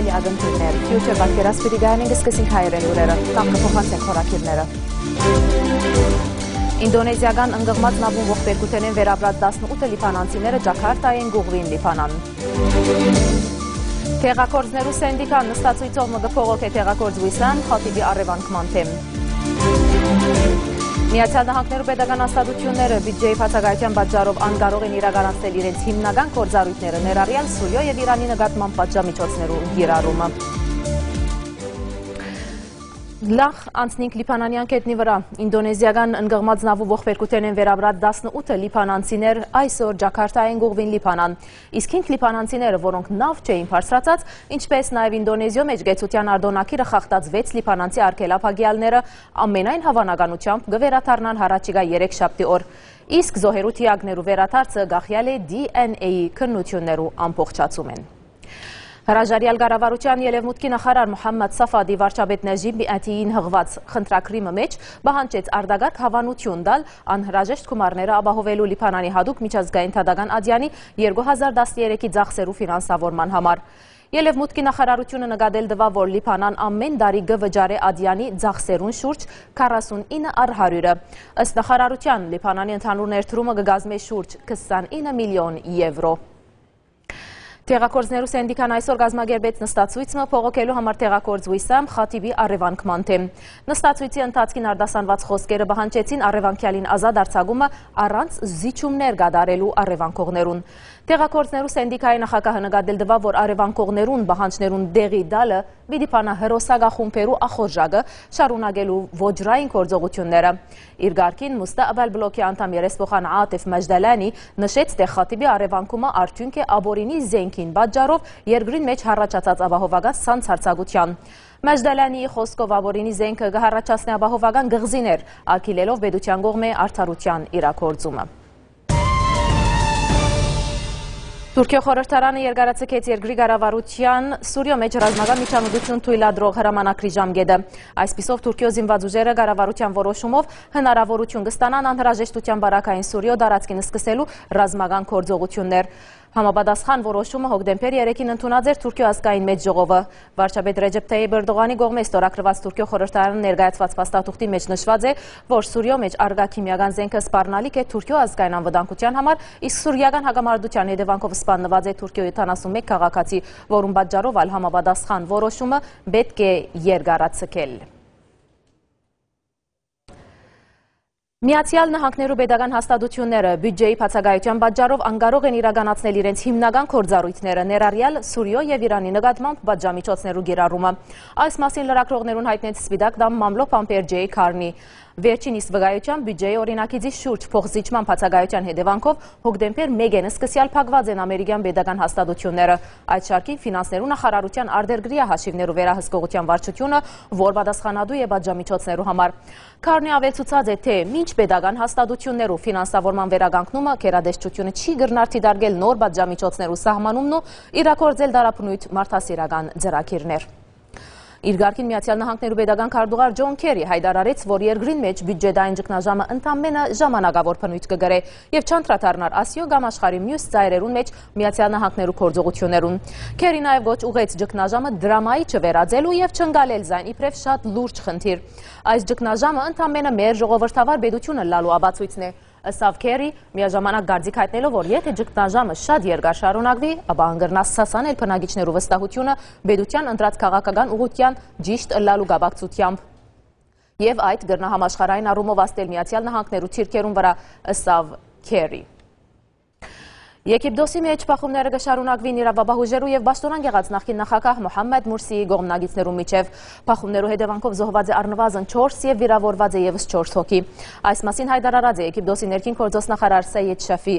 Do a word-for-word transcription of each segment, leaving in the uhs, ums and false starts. Թելի ագնտուրներ, future բակերաս պիտի գայնենք սկսենք հայերեն ուրերը, կամ կփոխանցենք խորակիրները։ Ինդոնեզիական ընկղմած նավուն ողբերգութենեն վերաբրած տասնութ լիբանանցիները Ջակարտային գուղվին Լիբանան։ Տեղակորձներու սենդիկան նստածույցով մգփողոք է տեղակորձ Հույսան Խաթիբի առևանգման թեմ։ Միացյալ Նահանգներու պետական հաստատությունները բյուջեի բացակայության պատճառով անկարող են իրականացնել իրենց հիմնական գործառույթները, ներառյալ Սուրիա և Իրանի նկատմամբ պատժամիջոցներու կիրառումը։ Լախ անցնինք լիբանանյան կետնի վրա, ինդոնեզիական ընկղմած նավու ողբերգութենեն են վերաբրած տասնութ լիբանանցիներ այսօր Ջակարտային գուղվին Լիբանան, իսկ հինգ լիբանանցիները, որոնք նավ չէին բարձրացած, ինչպես նաև Ինդոնեզիո մեջ գեցության արտոնակիրը խախտած վեց լիբանանցի արգելափագյալները ամենայն հավանականությամբ կվերադառնան հառաջիկա երեքշաբթի օր, իսկ զոհերու թիակներու վերադարձը գաղյալ է դի էն էյ-ի քննություններու ամբողջացում են։ Հրաժարյալ կառավարության ելևմուտքի նախարար Մոհամմեդ Սաֆադի վարչապետ Նեժիբ Միաթիին հղված խնդրակրիմը մեջ պահանջեց արդագարգ հավանություն տալ անհրաժեշտ գումարները ապահովելու Լիբանանի հատուկ միջազգային թատական ադյանի երկու հազար տասներկու ծախսերու ֆինանսավորման համար։ Ելևմուտքի նախարարությունը նկատել դվա, որ Լիբանան ամեն տարի կվճարի ադյանի ծախսերուն շուրջ քառասունինը առ հարյուրը։ Ըստ նախարարության Լիբանանի ընդհանուր ներդրումը կգազմի շուրջ քսանինը միլիոն եվրո։ Տեղակորձներու սենդիկան այսօր գազմագերբեց նստացույցը փողոքելու համար տեղակորձ Հույսամ Խաթիբի առևանգման թեմ։ Նստացույցի ընթացքին արդասանված խոսքերը պահանջեցին առևանգյալին ազատ արձակումը առանց զիջումներ կատարելու առևանգողներուն։ Տեղակորձներու սենդիկայի նախագահը նկատել դվա, որ առևանգողներուն պահանջներուն դեղի տալը պիտի փանա հրոսակախումբերու ախորժակը շարունակելու ոճրային գործողությունները։ Իր գարկին Մուստաաբալ բլոկի անդամ երեսփոխան Աթիֆ Մաջդալյանի նշեց, թե Խաթիբի առևանգումը արդյունք է Աբորինի զենքի պատճառով երկրին մեջ հառաջացած ապահովական սանձարցակության։ Մաջդալյանի խոսքով Աբորինի զենքը կհառաջացնի ապահովական գղզիներ, արգելելով պետության կողմէ արդարության իրագործումը։ Թուրքիո խորհրդարանը երկարաձգեց երկրի կառավարության Սուրիո մեջ ռազմական միջամտություն թույլատրող հրամանագրի ժամկետը։ Այսպիսով Թուրքիո զինված ուժերը կառավարության որոշումով հնարավորություն կստանան անհրաժեշտության բարակային Սուրիո տարածքին սկսելու ռազմական գործողություններ։ Համապատասխան որոշումը հոկտեմբեր երեքին ընդունած էր Թուրքիո ազգային մեծ ժողովը։ Վարչապետ Ռեջեփ Թայիփ Էրդողանի կողմէ ստորագրված Թուրքիո խորհրդարանը ներկայացված փաստաթուղթի մեջ նշված է, որ Սուրիո մեջ առկա քիմիական զենքը սպառնալիք է Թուրքիո ազգային անվտանգության համար, իսկ սուրիական հակամարտության հետևանքով սպանված է Թուրքիո յոթանասունմեկ քաղաքացի, որում պատճառով այլ համապատասխան որոշումը պետք է երկարաձգել։ Միացյալ Նահանգներու պետական հաստատությունները բյուջեի բացակայության պատճառով անկարող են իրականացնել իրենց հիմնական գործառույթները, ներառյալ Սուրիո և Իրանի նկատմամբ պատժամիջոցներու կիրառումը։ Այս մասին լրագրողներուն հայտնեց Սպիտակ Դամ մամլո Փամփերջեի քարնի։ Վերջինիս վկայությամբ բյուջեի օրինակիցի շուրջ փոխզիջման բացակայության հետևանքով հոկտեմբեր մեկին սկսյալ փակված են ամերիկյան պետական հաստատությունները։ Այդ շարքին ֆինանսներու նախարարության արտերկրյա հաշիվներու վերահսկողության վարչությունը, որ պատասխանատու է պատժամիջոցներու համար։ Քարնի ավելացուցած է, թե մինչ պետական հաստատություններու ֆինանսավորման վերականգնումը գերադեշտությունը չի գրնարդի դարգել նոր պատժամիջոցներու սահմանումն ու իրագործել դարբնույթ մարդասիրական ծրագիրներ։ Իր գարկին Միացյալ Նահանգներու պետական քարտուղար Ջոն Քերի հայտարարեց, որ երկրին մեջ բյուջետային ճգնաժամը ընդամենը ժամանակավոր բնույթ կգրե և չանդրադառնար ԱՍԻՕ կամ աշխարհի մյուս ծայրերուն մեջ Միացյալ Նահանգներու գործողություններուն։ Քերին նաև ոչ ուղղեց ճգնաժամը դրամայի չվերածելու և չընկալել զայն իբրև շատ լուրջ խնդիր։ Այս ճգնաժամը ընդամենը մեր ժողովրդավար պետությունը լալու ապացույցն է, ըստ Քերի, միաժամանակ գարդիկ հայտնելով, որ եթե ճգնաժամը շատ երկար շարունակվի, ապա կընկնի սասանել բնակիչներու վստահությունը պետության ընտրած քաղաքական ուղղության ճիշտ ըլլալու գաբակցությամբ և այդ կգրնա համաշխարհային առումով ազդել Միացյալ Նահանգներու թիրքերուն վրա, ըստ Քերի։ Եգիպտոսի մեջ բախումները կշարունակվին իրավապահ ուժերու և պաշտոնական եղած նախկին նախագահ Մոհամմեդ Մուրսիի կողմնակիցներու միջև։ Բախումներու հետևանքով զոհված է առնվազն չորս և վիրավորված է ևս չորս հոգի։ Այս մասին հայտարարած է Եգիպտոսի ներքին գործոց նախարար Սեյեդ Շաֆի։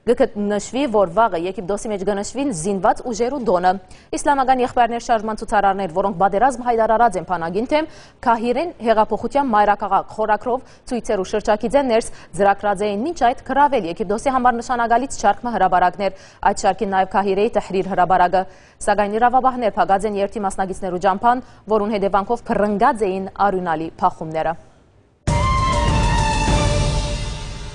Կնշվի, որ վաղը Եգիպտոսի մեջ կնշվին զինված ուժերու դոնը։ Իսլամական եղբայրներ շարժման ցուցարարներ, որոնք պատերազմ հայտարարած են բանակին թեմ, Քահիրեն հեղափոխության մայրաքաղաք խորագրով ցույցեր ու շրջակից են ներս ձրագրած էին մինչ այդ գրավել Եգիպտոսի համար նշանակալից շարքը հրաբարակներ, այդ շարքին նաև Քահիրեի Թեհրիր հրաբարակը։ Սակայն իրավաբաններ փակած են երթի մասնակիցներու ճամփան, որուն հետևանքով փռնգած էին արյունալի փախումները։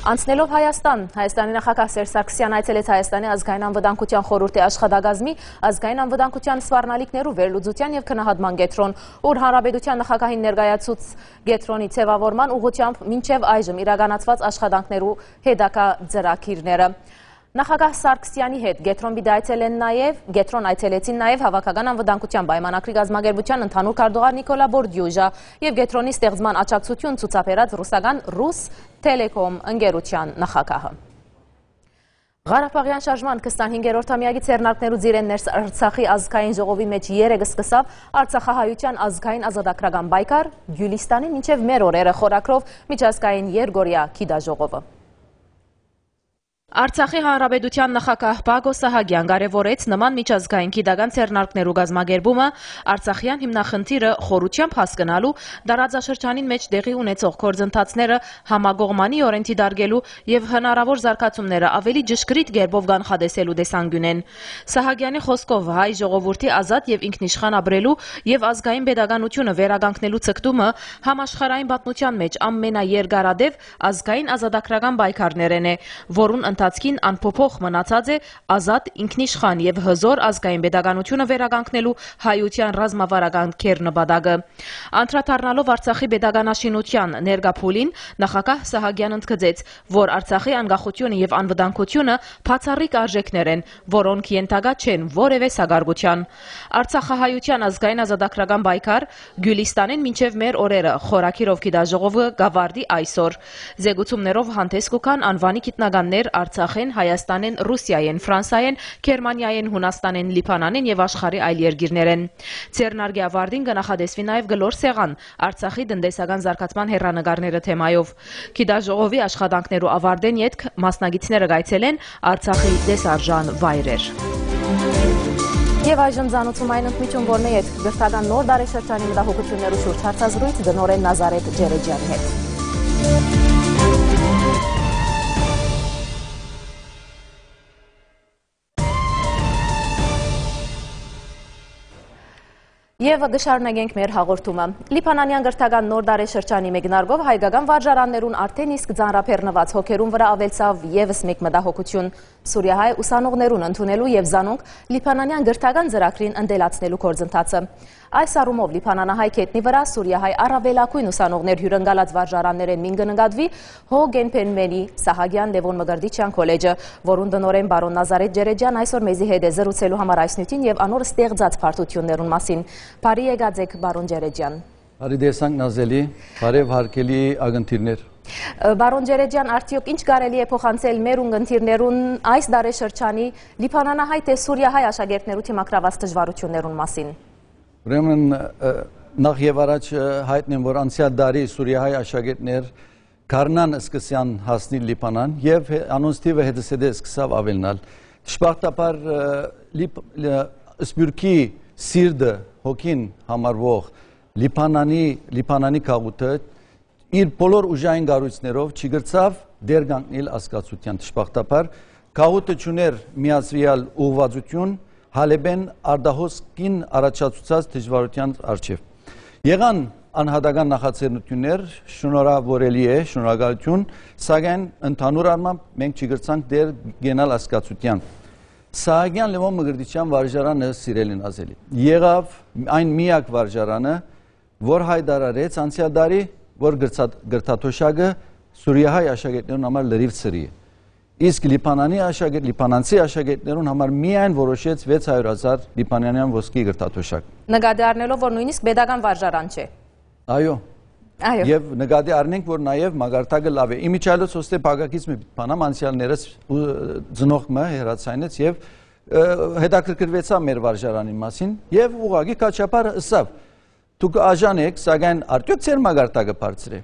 Անցնելով Հայաստան, Հայաստանի նախագահ Սերժ Սարգսյանն այցելեց Հայաստանի ազգային անվտանգության խորհրդի աշխատակազմի ազգային անվտանգության սպառնալիքներու վերլուծության և քննադատման կենտրոն, ուր Հանրապետության նախագահին ներկայացուց կենտրոնի ձևավորման ուղղությամբ մինչև այժմ իրականացված աշխատանքներու հետագա ծրագիրները։ Նախագահ Սարգսյանի հետ կենտրոն այցելեցին նաև, կենտրոն այցելեցին նաև Հավաքական անվտանգության պայմանագրի կազմակերպության ընդհանուր քարտուղար Նիկոլա Բորդյուժը և կենտրոնի ստեղծման աջակցություն ցուցաբերած ռուսական Ռուս Թելեկոմ ընկերության նախագահը։ Ղարաբաղյան շարժման քսանհինգերորդ ամյակի ձեռնարկներից իրեն Արցախի ազգային ժողովի մեջ երեկ սկսավ Արցախահայության ազգային ազատագրական պայքար Գյուլիստանին մինչև մեր օրերը խորագրով միջազգային երկօրյա քիդաժողովը։ Արցախի հանրապետության նախագահ Պագոս Սահակյան կարևորեց նման միջազգային քիդական ձեռնարկներու կազմակերպումը Արցախյան հիմնախնդիրը խորությամբ հասկանալու դարաձաշրջանին մեջ տեղի ունեցող գործընթացները համագողմանի օրենքի դարգելու եւ հնարավոր զարգացումները ավելի ճշգրիտ կերպով կանխատեսելու տեսանկյունեն։ Սահակյանի խոսքով հայ ժողովրդի ազատ եւ ինքնիշխան ապրելու եւ ազգային պետականությունը վերականգնելու ցկտումը համաշխարհային պատմության մեջ ամենաերկարադեւ ազգային ազատագրական պայքարներն է, որոնց ընթացքին անփոփոխ մնացած է ազատ, ինքնիշխան եւ հզոր ազգային պետականությունը վերականգնելու հայության ռազմավարական կերնպատակը։ Անդրադառնալով Արցախի պետականաշինության ներկա փուլին, նախագահ Սահակյանն ընդգծեց, որ Արցախի անկախությունը եւ անվտանգությունը բացառիկ արժեքներ են, որոնք ենթակա չեն որևէ սակարկության։ Արցախահայության ազգային ազատագրական պայքար Գյուլիստանին մինչեւ մեր օրերը խորագրով քիդաժողովը գավարդի այսօր։ Զեկուցումներով հանդես կգան անվանի գիտնականներ Արցախեն, Հայաստանեն, Ռուսիայեն, Ֆրանսայեն, Գերմանիայեն, Հունաստանեն, Լիբանանեն եւ աշխարհի այլ երկիրներեն։ Ձեռնարկի ավարտին կնախատեսվի նաեւ գլոր սեղան Արցախի տնտեսական զարգացման հեռանկարները թեմայով։ Քիդաժողովի աշխատանքներու ավարտեն յետք մասնագետները գայցելեն Արցախի դեսարժան վայրեր։ Եվ այժմ ցանուցումային ընդմիջում որն է յետք գրթական նոր դարաշրջանի մտահոգություններու շուրջ հարցազրույց դնորեն Նազարեթ Ջերեջյանի հետ։ Եվ կշարունակենք մեր հաղորդումը։ Լիբանանյան գրթական նոր դարաշրջանի մեկնարկով հայկական վարժարաններուն արդեն իսկ ծանրաբեռնված հոգերուն վրա ավելացավ եւս մեկ մտահոգություն՝ սուրիահայ ուսանողներուն ընդունելու եւ զանոնք լիբանանյան գրթական ծրագրին ընդելացնելու գործընթացը։ Այս առումով լիբանանահայ կետնի վրա սուրիահայ առավելագույն ուսանողներ հյուրընկալած վարժարաններ են մին կնկատվի Հո Գենփենմենի Սահակյան Լևոն Մկրտիչյան քոլեջը, որուն տնօրեն բարոն Նազարեթ Ջերեջյան այսօր մեզի հետ է զրուցելու համար այս նյութին եւ անոր ստեղծած բարդություններուն մասին։ Բարի եկածեք բարոն Ջերեջյան։ Բարի դեսանք Նազելի, բարև հարգելի ագընթիրներ։ Բարոն Ջերեջյան, արդյոք ինչ կարելի է փոխանցել մեր ունգընթիրներուն այս դարաշրջանի լիբանանահայ թե սուրիահայ աշակերտներու թիմակրաված դժվարություններուն մասին։ Ուրեմն նախ եւ առաջ հայտնեմ, որ անցյալ դարի սուրիահայ աշակերտներ կարնան սկսան հասնել Լիբանան եւ անոնց թիվը հետզհետե սկսավ ավելանալ։ Դժբախտաբար Սփյուռքի սիրտը հոգին համարվող Լիբանանի Լիբանանի քաղուտը իր բոլոր ուժային գառույցներով չգրծավ դեր կանգնել ազգացության դժբախտաբար քաղուտը ճուներ միացյալ ուղղվածություն Հալեբեն արդահոսքին առաջացած դժվարության արչև։ Եղան անհատական նախաձեռնություններ, շնորհավորելի է, շնորհակալություն, սակայն ընդհանուր առմամբ մենք չգրծանք դեր գենալ ազգացության։ Սահակյան Լևոն Մկրտիչյան վարժարանը սիրելին ազելի եղավ այն միակ վարժարանը, որ հայտարարեց անցյալ դարի, որ գրթաթոշակը սուրիահայ աշակերտներուն համար լրիվ ծրի է, իսկ Լիբանանի աշակերտ լիբանանցի աշակերտներուն համար միայն որոշեց վեց հարյուր հազար լիբանանյան ոսկի գրթաթոշակ, նկատի առնելով, որ նույնիսկ պետական վարժարան չէ։ Այո։ Եվ նկատի առնենք, որ նաև մագարտակը լավ է։ Իմիջիայլոց ոստե բակակից մի բանամ անցյալներս ձնողքը հերացանեց եւ հետաքրքրվեցա մեր վարժարանի մասին եւ ուղղակի կաչապար ըսավ։ Դուք աժան եք, սակայն արդյոք ծեր մագարտակը բարձր է։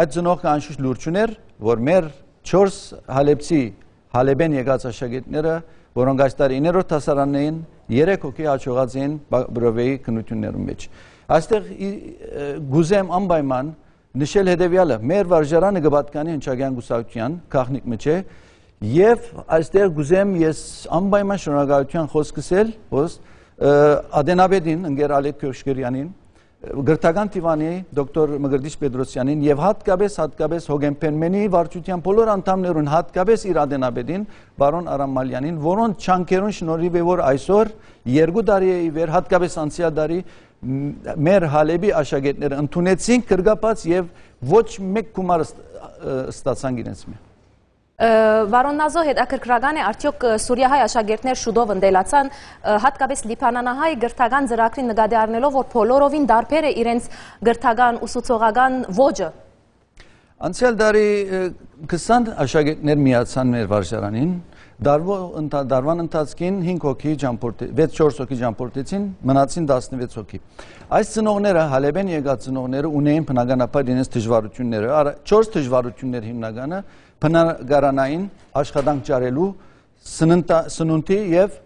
Այդ ձնողքը անշուշտ լուրջ ուներ, որ մեր չորս հալեբցի հալեբեն եկած աշակերտները, որոնք այս տարի իններորդ դասարանն էին, երեք հոգի հաջողած էին բրովեի քննություններում մեջ։ Այստեղ գուզեմ անպայման նշել հետևյալը, մեր վարժարանը կպատկանի հնչագյան կուսակցության քաղաքնիկ մեջ է եւ այստեղ գուզեմ ես անպայման շնորհակալության խոսք ասել հոս Ադենաբեդին, ընկեր Ալեք Քյոշգերյանին, Գրթական Տիվանի դոկտոր Մկրտիչ Պետրոսյանին եւ հատկապես հատկապես Հոգենփենմենի վարչության բոլոր անդամներուն, հատկապես իր ադենաբեդին բարոն Արամ Մալյանին, որոնց չանքերուն շնորհիվ է որ այսօր երկու տարի է ի վեր, հատկապես անցյալ տարի մեր Հալեբի աշակերտները ընդունեցին կրկապած եւ ոչ մեկ գումար ստացան իրենց մեջ։ Վարոնազո հետաքրքրական է արդյոք սուրիահայ աշակերտներ շուտով ընդելացան, հատկապես լիբանանահայ գրթական ծրագրին նկատի առնելով, որ բոլորովին դարբեր է իրենց գրթական ուսուցողական ոճը։ Անցյալ տարի քսան աշակերտներ միացան մեր վարժարանին, դարվան ընթացքին հինգ հոգի ճամփորդեցին, վեց-չորս հոգի ճամփորդեցին, մնացին տասնվեց հոգի։ Այս ծնողները, Հալեբեն եկած ծնողները ունեին բնականաբար իրենց դժվարությունները, չորս դժվարություններ հիմնականը բնակարանային աշխատանք ճարելու, սնունդի և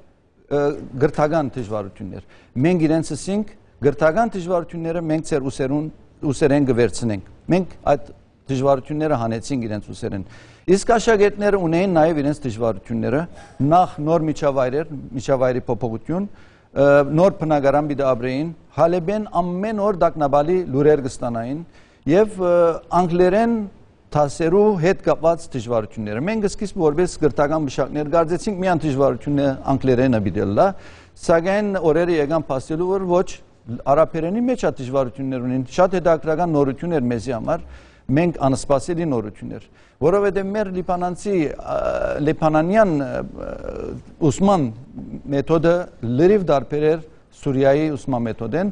գրթական դժվարություններ։ Մենք իրենց ասինք գրթական դժվարությունները մենք ծեր ուսերեն կվերցնենք։ Մենք այդ դժվարությունները հանեցինք իրենց ուսերեն։ Իսկ աշակերտները ունեին նաև իրենց դժվարությունները, նախ նոր միջավայրեր, միջավայրի փոփոխություն, նոր բնակարան պիտի ապրեին, Հալեբեն ամեն օր դակնաբալի լուրեր կստանային և անգլերեն Թասերու հետ կապված դժվարությունները։ Մենք սկիզբ որպես գրթական մշակներ կարծեցինք միայն դժվարությունը անգլերենը դիտելն է, սակայն օրերը եկան փաստելու, որ ոչ, արաբերենի մեջ է դժվարություններ ունեն։ Շատ հետաքրքրական նորություններ մեզի համար, մենք անսպասելի նորություններ, որովհետև մեր լիբանանցի լիբանանյան ուսման մեթոդը լրիվ դարբեր էր Սուրիայի ուսման մեթոդեն։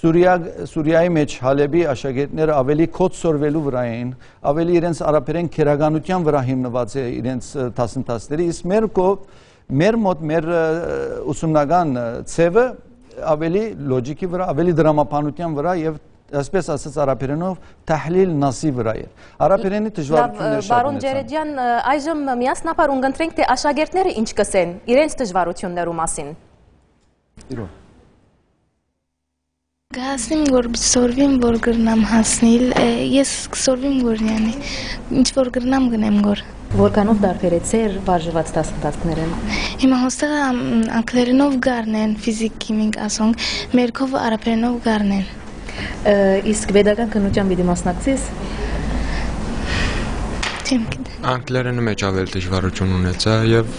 Սուրիայի մեջ Հալեբի աշակերտները ավելի կոդսորվելու վրա էին, ավելի իրենց արաբերեն քերականության վրա հիմնված է իրենց դասընթացները, իսկ մեր մոտ մեր ուսումնական ցևը ավելի լոգիկի վրա, ավելի դրամապանության վրա և այսպես ասած արաբերենով թահլիլ նասի վրա է։ Արաբերենի դժվարությունները շատ ունեցան։ Բարոն Ջերեդյան, այժմ միասնաբար ունգընտրենք, թե աշակերտները ինչ կսեն իրենց դժվարություններու մասին։ Իրո՞ք։ Կհասնեմ, որ սորվիմ, որ գրնամ հասնել, ես սորվիմ գորնյանի, ինչ որ գրնամ գնեմ գոր։ Որկանով դարբերեց էր վարժված տասնտասքները։ Հիմա հոստեղը անգլերենով գարնեն, ֆիզիկ, քիմիկ ասոնք, մերքով արաբերենով գարնեն։ Իսկ վեդական քննության պիտի մասնակցես։ Չեմ գիտեմ։ Անգլերենի մեջ ավելի դժվարություն ունեցա եւ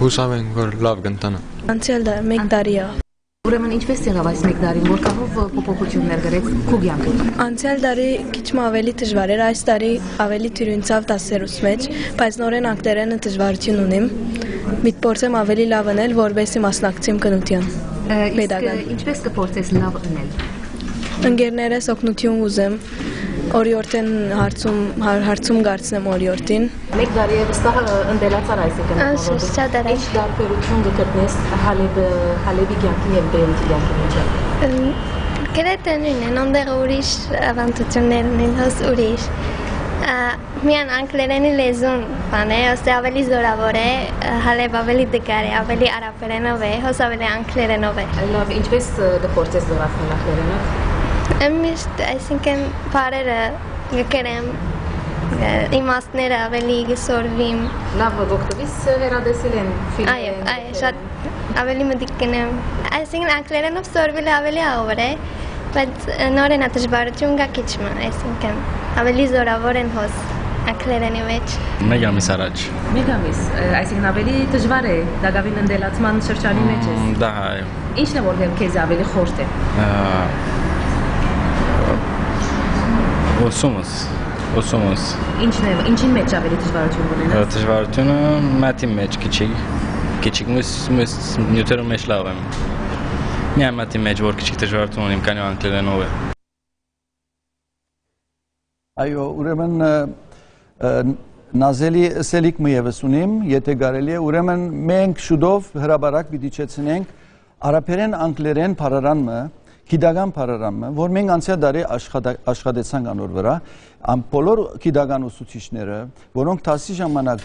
հուսով եմ, որ լավ կընթանա։ Անցյալ մեկ տարի է։ Ուրեմն ինչպես եղավ այս մեկ տարին, որքանով փոփոխություններ գրեց քո կյանքում։ Անցյալ տարի քիչ ավելի դժվար էր, այս տարի ավելի թյուրինցավ դասերուս մեջ, բայց նորեն անգլերենը դժվարություն ունեմ։ Միտ փորձեմ ավելի լավ անել, որպեսզի մասնակցեմ քննության։ Ինչպես կփորձես լավ անել։ Ընկերներս օգնություն ուզեմ, օրիորդեն հարցում հարցում գարցնեմ օրիորդին։ Մեկ տարի է վստահ ընդելացար այս եկան։ Ինչ դարբերություն գտնես Հալեբի կյանքի եւ Բեյրութի կյանքի միջեւ։ Գրեթե նույնն է, այնտեղ ուրիշ ավանդություններ ունեն, հոս ուրիշ։ Միան անգլերենի լեզուն բան է, ըստ ավելի զորավոր է, Հալեբ ավելի դկար է, ավելի արաբերենով է, հոս ավելի անգլերենով է։ Լավ, ինչպես դպրոցես զորացնել անգլերենով։ Միշտ այսինքն բարերը գկերեմ, իմաստները ավելի գսորվիմ։ Լավ ոգտվիս հերադեսիլ են ֆիլմերին։ Այո, շատ ավելի մտիկ կնեմ։ Այսինքն անգլերենով սորվելը ավելի ավոր է, բայց նորեն դժվարություն կա քիչմը, այսինքն ավելի զորավոր են հոս անգլերենի մեջ։ Մեկ ամիս առաջ։ Մեկ ամիս, այսինքն ավելի դժվար է, դակավին ընդելացման շրջանի մեջ ես։ Դա այո։ Ինչն է որ քեզ ավելի խորտ է։ Ոսումս, ոսումս։ Ինչին մեջ ավելի դժվարություն ունենաս։ Դժվարությունը մաթի մեջ քիչիկ, քիչիկ մյուս նյութերում մեջ լավ եմ։ Միայն մաթի մեջ որ քիչիկ դժվարություն ունեմ, քանի անգլերենով է։ Այո, ուրեմն նազելի սելիկ մը եւս ունեմ, եթե կարելի է, ուրեմն մենք շուտով հրաբարակ պիտի չեցնենք արաբերեն անգլերեն փարարանմը, գիտական փարարանը, որ մենք անցյալ տարի աշխատեցանք անոր վրա, բոլոր գիտական ուսուցիչները, որոնք դասի ժամանակ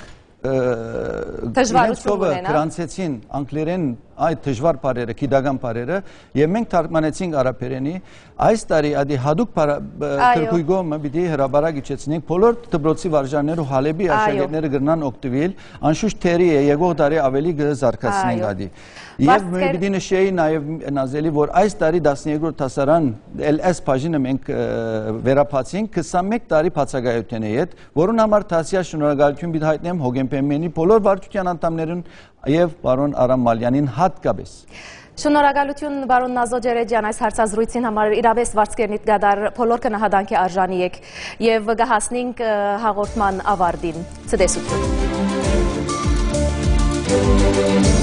դժվարություն ունենան, գրանցեցին անգլերեն այդ դժվար բարերը, քիդական բարերը, եւ մենք թարգմանեցինք արաբերենի, այս տարի ադի հadoop քրկուիգով մտի հրաբարակ իջեցնենք, բոլոր դպրոցի վարժաները ու Հալեբի աշակերտները գրնան օգտվել, անշուշտ թերի է, եկող տարի ավելի կզարգացնենք ադի։ Եվ մտի նշեի նաեւ նազելի, որ այս տարի տասներկու դասարան ել էս բաժինը մենք վերապացինք քսանմեկ տարի բացակայության հետ, որոնց համար տասյա շնորհակալություն պիտի հայտնեմ Հոկենպեմմենի բոլոր վարչության անդամներին եւ պարոն Արամ Մալյանին հատկապես։ Շնորհակալություն պարոն Նազո Ջերեջյան այս հարցազրույցին համար իրավես վարձկերնիդ գդար բոլոր կնահատանքի արժանի եք եւ կհասնենք հաղորդման ավարտին։ Ցտեսություն։